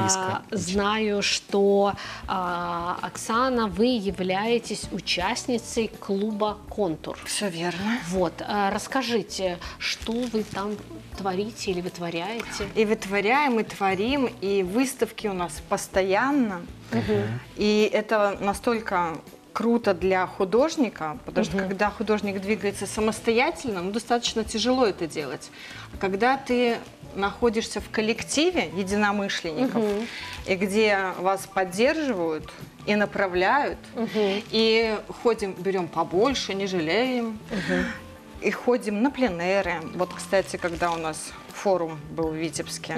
близко? Я знаю, что, Оксана, вы являетесь участницей клуба «Контур». Все верно. Вот, расскажите, что вы там творите или вытворяете? И вытворяем, и творим, и выставки у нас постоянно. И это настолько... круто для художника, потому что когда художник двигается самостоятельно, ну, достаточно тяжело это делать. А когда ты находишься в коллективе единомышленников, и где вас поддерживают и направляют, и ходим, берем побольше, не жалеем, и ходим на пленэры. Вот, кстати, когда у нас форум был в Витебске,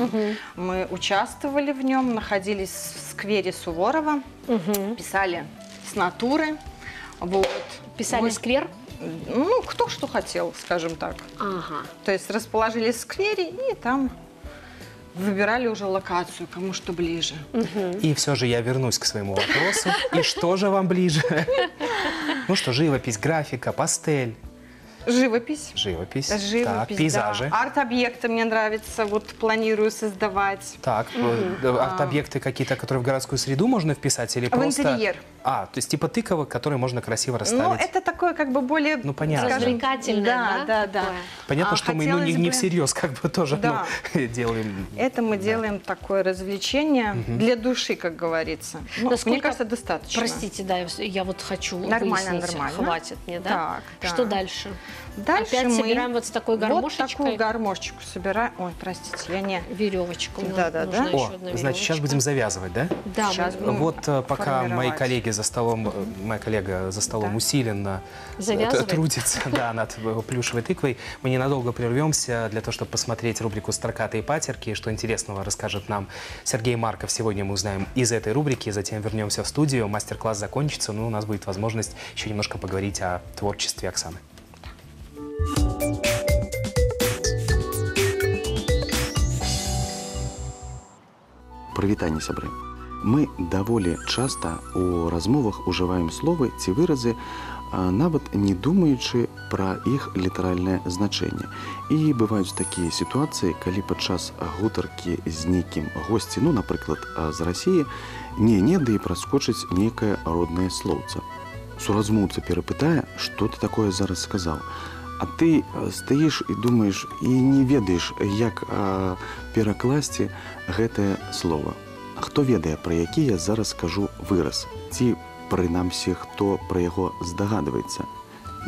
мы участвовали в нем, находились в сквере Суворова, писали... с натуры. Вот. Писали сквер? Ну, кто что хотел, скажем так. Ага. То есть расположились в сквере и там выбирали уже локацию, кому что ближе. И все же я вернусь к своему вопросу. И что же вам ближе? Ну что, живопись, графика, пастель. Живопись, пейзажи. Арт-объекты мне нравится, вот планирую создавать. Так, арт-объекты какие-то, которые в городскую среду можно вписать или просто... В интерьер. А, то есть типа тыковок, которые можно красиво расставить. Ну, это такое как бы более... Ну, понятно. Развлекательное, да. Понятно, что мы не всерьез как бы тоже делаем... Это мы делаем такое развлечение для души, как говорится. Ну, мне кажется, достаточно. Простите, я вот хочу выяснить. Нормально. Хватит мне, да? Что дальше? Дальше опять мы собираем вот с такой гармошечкой. Вот такую гармошечку собираем. Ой, простите, я не... Веревочку. Да. О, значит, сейчас будем завязывать, да? Да. Вот пока мои коллеги за столом, моя коллега за столом усиленно трудится над плюшевой тыквой, мы ненадолго прервемся для того, чтобы посмотреть рубрику «Стракатыя пацеркі». Что интересного расскажет нам Сергей Марков, сегодня мы узнаем из этой рубрики. Затем вернемся в студию, мастер-класс закончится, но у нас будет возможность еще немножко поговорить о творчестве Оксаны. Прывітанне, сябры. Мы даволі часта у размовах ужываем словы ці выразы, нават не думаючы пра іх літаральнае значэнне. І бываюць такія сітуацыі, калі падчас гутаркі з нейкім госці, ну, напрыклад, з Расіі, не-не, ды і праскочыць нейкае роднае слоўца. Суразмоўца перапытае, што ты такое зараз сказаў. А ты стаіш і думаеш, і не ведаеш, як перакласці гэтае слова. А хто ведае, пра які я зараз кажу выраз? Ці, прынамсі, хто пра яго здагадваецца?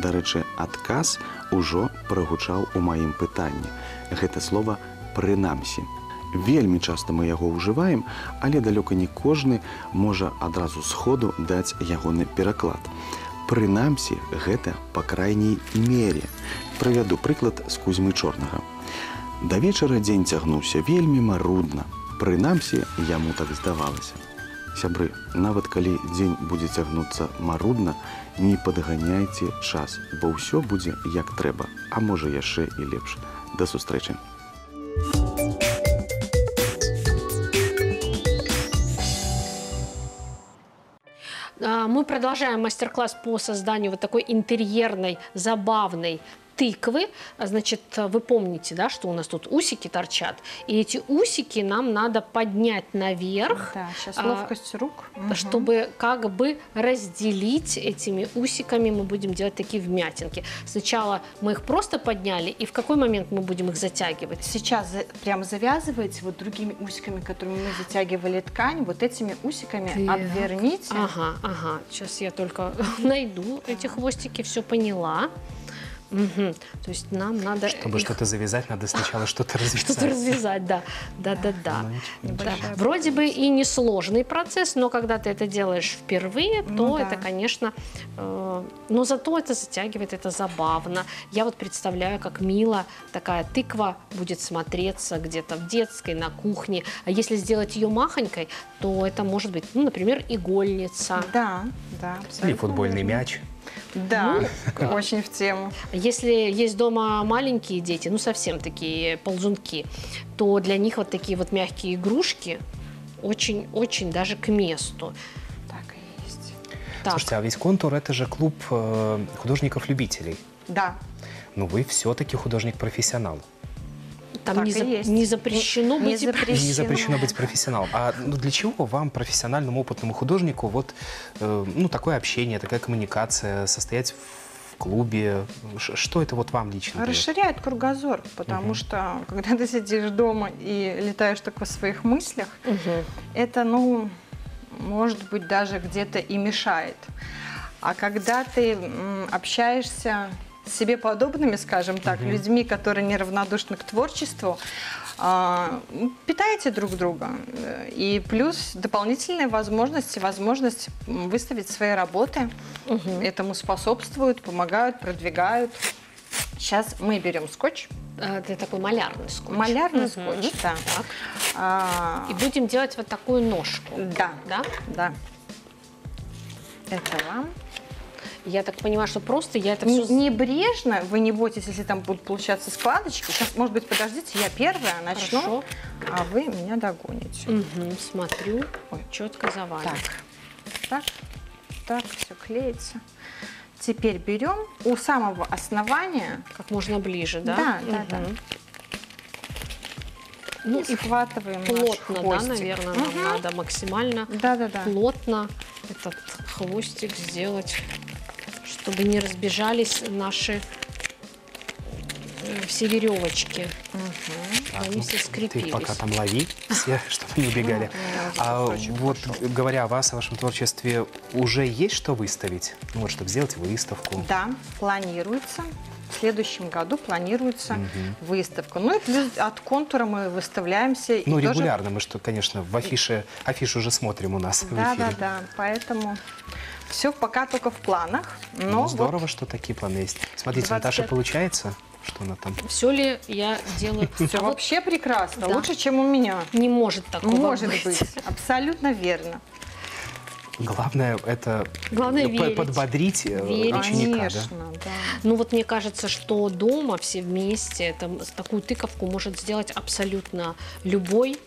Дарэчы, адказ ужо прагучаў у маім пытанні. Гэта слова «прынамсі». Вельмі часта мы яго ўжываем, але далёка не кожны можа адразу сходу даць ягоны пераклад. Прынамсі, гэта па крайняй мере. Правяду прыклад з Кузьмы Чорнага. Да вечара дзень цягнуўся вельмі марудна. Прынамсі, яму так здавалася. Сябры, нават калі дзень будзе цягнуцца марудна, не падганяйце час, бо ўсё будзе як трэба, а можа яшчэ і лепш. Да сустрэчы. Мы продолжаем мастер-класс по созданию вот такой интерьерной, забавной тыквы. Значит, вы помните, да, что у нас тут усики торчат. И эти усики нам надо поднять наверх. Да, сейчас ловкость рук. Чтобы как бы разделить этими усиками, мы будем делать такие вмятинки. Сначала мы их просто подняли, и в какой момент мы будем их затягивать? Сейчас прям завязывайте вот другими усиками, которыми мы затягивали ткань, вот этими усиками обверните. Ага, сейчас я только найду эти хвостики, все поняла. Угу. То есть нам надо... Чтобы их... что-то завязать, надо сначала что-то развязать. Что-то развязать, да. Вроде бы и несложный процесс, но когда ты это делаешь впервые, то это, конечно... Но зато это затягивает, это забавно. Я вот представляю, как мило такая тыква будет смотреться где-то в детской, на кухне. А если сделать ее махонькой, то это может быть, ну, например, игольница. Да, абсолютно. Или футбольный мяч. Да, ну, очень в тему. Если есть дома маленькие дети, ну совсем такие ползунки, то для них вот такие вот мягкие игрушки очень-очень даже к месту. Так и есть. Так. Слушайте, а ведь «Контур» — это же клуб художников-любителей. Да. Но вы все-таки художник-профессионал. Там не запрещено быть профессионалом. А для чего вам, профессиональному опытному художнику, вот ну, такое общение, такая коммуникация, состоять в клубе? Что это вот вам лично расширяет дает? Кругозор, потому что когда ты сидишь дома и летаешь только в своих мыслях, это, ну, может быть, даже где-то и мешает. А когда ты общаешься с себе подобными, скажем так, людьми, которые неравнодушны к творчеству, питаете друг друга. И плюс дополнительные возможности, возможность выставить свои работы. Этому способствуют, помогают, продвигают. Сейчас мы берем скотч. Это такой малярный скотч. Малярный скотч, да. И будем делать вот такую ножку. Да. Это вам. Я так понимаю, что просто я это все... Небрежно вы не бойтесь, если там будут получаться складочки. Сейчас, может быть, подождите, я первая начну, хорошо, а вы меня догоните. Смотрю, четко завалено. Так, все клеится. Теперь берем у самого основания... Как можно ближе, да? Да. Ну, и схватываем плотно, да, наверное, нам надо максимально плотно этот хвостик сделать, чтобы не разбежались наши все веревочки. Они все скрепились. Ты пока там лови все, чтобы не убегали. А вот говоря о вас, о вашем творчестве, уже есть что выставить? Вот, чтобы сделать выставку. Да, планируется. В следующем году планируется выставка. Ну и плюс от контура мы выставляемся. Ну, и регулярно тоже... мы, что, конечно, в афише, афишу уже смотрим у нас. Да, да, да. Поэтому все пока только в планах. Но ну, здорово, вот... что такие планы есть. Смотрите, 25... Наташа, получается... Что она там? Все ли я делаю? Все а вообще вот... прекрасно, да. Лучше, чем у меня. Не может такого может быть. Абсолютно верно. Главное это верить. Подбодрить верить. Ученика. Конечно, да? Да. Ну вот мне кажется, что дома все вместе там, такую тыковку может сделать абсолютно любой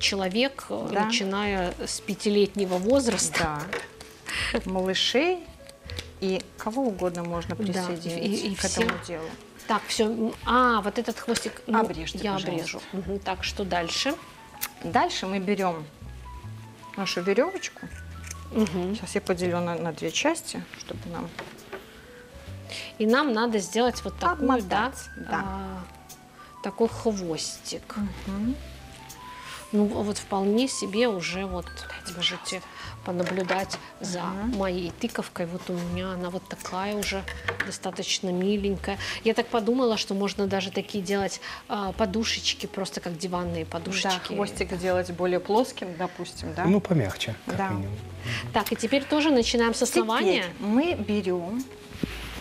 человек, да. Начиная с 5-летнего возраста. Да. Малышей и кого угодно можно присоединить да. И к всем... этому делу. Так, все. А, вот этот хвостик ну, обрежьте, я пожалуйста. Обрежу. Угу. Так, что дальше? Дальше мы берем нашу веревочку. Угу. Сейчас я поделю на две части, чтобы нам... И нам надо сделать вот такую, обмотать, да? Да. Такой хвостик. Угу. Ну, вот вполне себе уже вот можете понаблюдать за моей тыковкой. Вот у меня она вот такая уже достаточно миленькая. Я так подумала, что можно даже такие делать подушечки, просто как диванные подушечки. Да, хвостик делать более плоским, допустим, да? Ну, помягче. Да. Так, и теперь тоже начинаем с основания. Теперь мы берем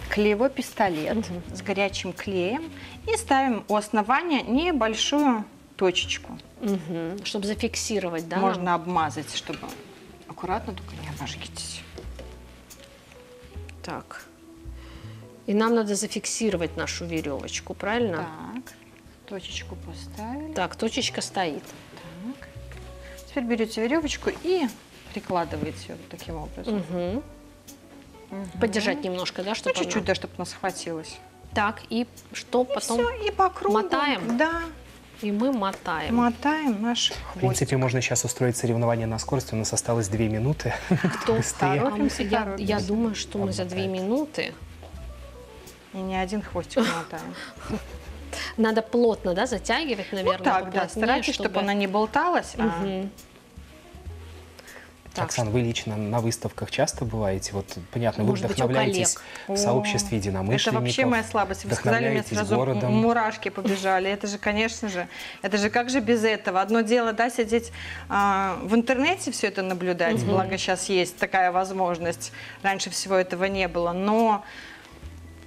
клеевой пистолет с горячим клеем и ставим у основания небольшую точечку. Угу. Чтобы зафиксировать, да? Можно обмазать, чтобы... Аккуратно, только не обожгитесь. Так. И нам надо зафиксировать нашу веревочку, правильно? Так. Точечку поставили. Так, точечка стоит. Так. Теперь берете веревочку и прикладываете ее таким образом. Угу. Угу. Поддержать немножко, да, чтобы чуть-чуть, она... да, чтобы она схватилась. Так, и что и потом? Все, и по кругу. Мотаем? Да. И мы мотаем. Мотаем наш хвостик. В принципе, можно сейчас устроить соревнование на скорости. У нас осталось 2 минуты. Кто торопимся, я думаю, что мы за 2 минуты. И не один хвостик мотаем. Надо плотно, да, затягивать, наверное. Вот так, да, старайтесь, чтобы она не болталась. Оксана, вы лично на выставках часто бываете? Вот, понятно, вы вдохновляетесь в сообществе единомышленников. Это вообще моя слабость. Вы сказали, мне сразу мурашки побежали. Это же, конечно же, это же как же без этого? Одно дело, да, сидеть в интернете, все это наблюдать. Благо, сейчас есть такая возможность. Раньше всего этого не было. Но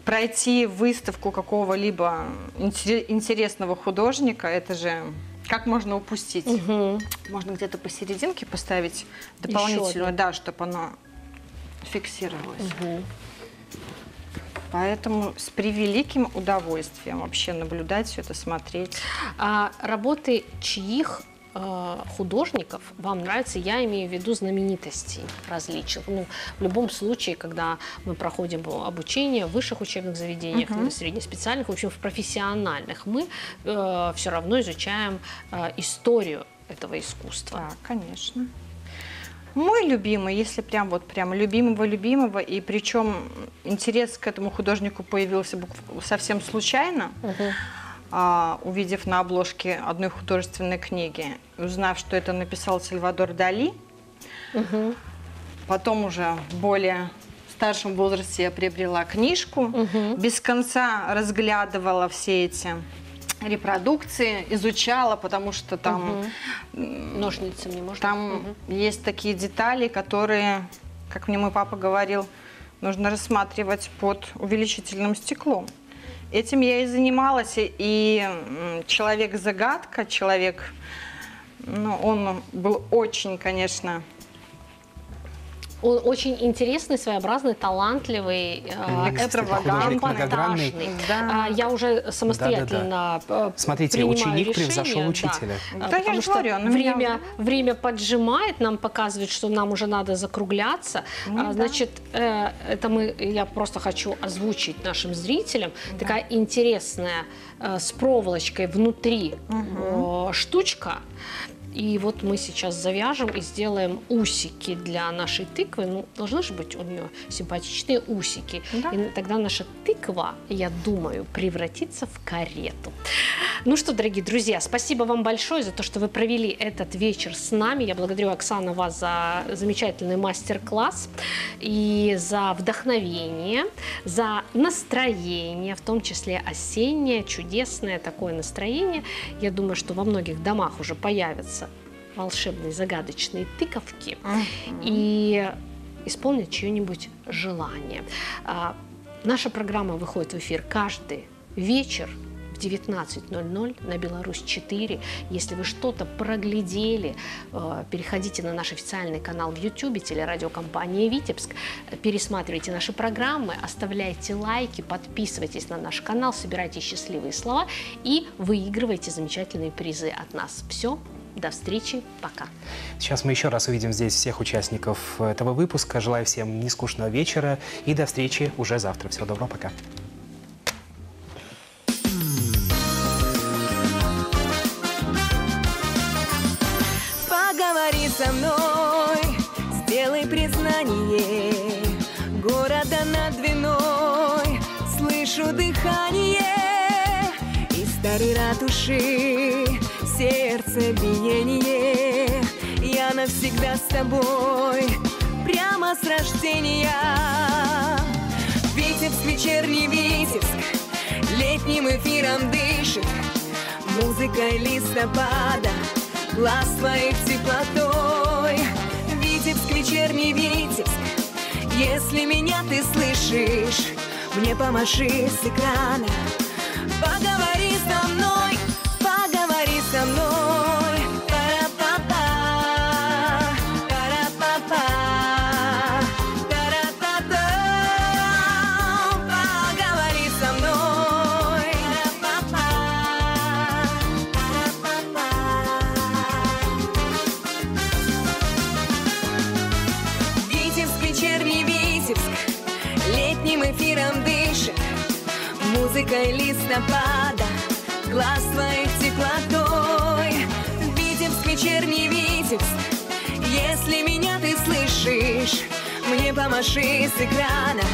пройти выставку какого-либо интересного художника, это же... Как можно упустить? Угу. Можно где-то посерединке поставить дополнительную, да, чтобы она фиксировалась. Угу. Поэтому с превеликим удовольствием вообще наблюдать все это, смотреть. А работы чьих художников вам нравится? Я имею в виду знаменитостей различных. Ну, в любом случае, когда мы проходим обучение в высших учебных заведениях, в среднеспециальных, в общем, в профессиональных, мы все равно изучаем историю этого искусства. Да, конечно. Мой любимый, если прям вот прям любимого-любимого, и причем интерес к этому художнику появился совсем случайно, увидев на обложке одной художественной книги, узнав, что это написал Сальвадор Дали. Потом уже в более старшем возрасте я приобрела книжку, без конца разглядывала все эти репродукции, изучала, потому что там ножницами не можно. Там есть такие детали, которые, как мне мой папа говорил, нужно рассматривать под увеличительным стеклом. Этим я и занималась, и человек-загадка, человек, ну, он был очень, конечно... Он очень интересный, своеобразный, талантливый, экстравагантный. Да. Я уже самостоятельно Смотрите, ученик решение, превзошел учителя. Да. Да, потому что говорю, время поджимает, нам показывает, что нам уже надо закругляться. Ну, значит, да. Это я просто хочу озвучить нашим зрителям. Да. Такая интересная с проволочкой внутри штучка. И вот мы сейчас завяжем и сделаем усики для нашей тыквы. Ну, должны же быть у нее симпатичные усики. Да. И тогда наша тыква, я думаю, превратится в карету. Ну что, дорогие друзья, спасибо вам большое за то, что вы провели этот вечер с нами. Я благодарю, Оксана, вас за замечательный мастер-класс и за вдохновение, за настроение, в том числе осеннее, чудесное такое настроение. Я думаю, что во многих домах уже появятся волшебные загадочные тыковки и исполнят чье-нибудь желание. Наша программа выходит в эфир каждый вечер в 19:00 на Беларусь 4. Если вы что-то проглядели, переходите на наш официальный канал в YouTube, телерадиокомпания «Витебск», пересматривайте наши программы, оставляйте лайки, подписывайтесь на наш канал, собирайте счастливые слова и выигрывайте замечательные призы от нас. Все. До встречи, пока. Сейчас мы еще раз увидим здесь всех участников этого выпуска. Желаю всем нескучного вечера и до встречи уже завтра. Всего доброго, пока. Поговори со мной, сделай признание. Города над Двиной слышу дыхание из старой ратуши. Сердце биение, я навсегда с тобой, прямо с рождения. Витебск, вечерний Витебск, летним эфиром дышит музыкой листопада, глаз твоих теплотой. Витебск, вечерний Витебск, если меня ты слышишь, мне помаши с экрана, поговори со мной. Поговори со мной, тара-та-та, тара-та-та, тара-та-та. Поговори со мной, тара-та-та, тара-та-та. Витебск, вечерний Витебск, летним эфиром дышит музыкой листопада, глаз твоих теплотой. Витебск, вечерний Витебск, если меня ты слышишь, мне помаши с экрана.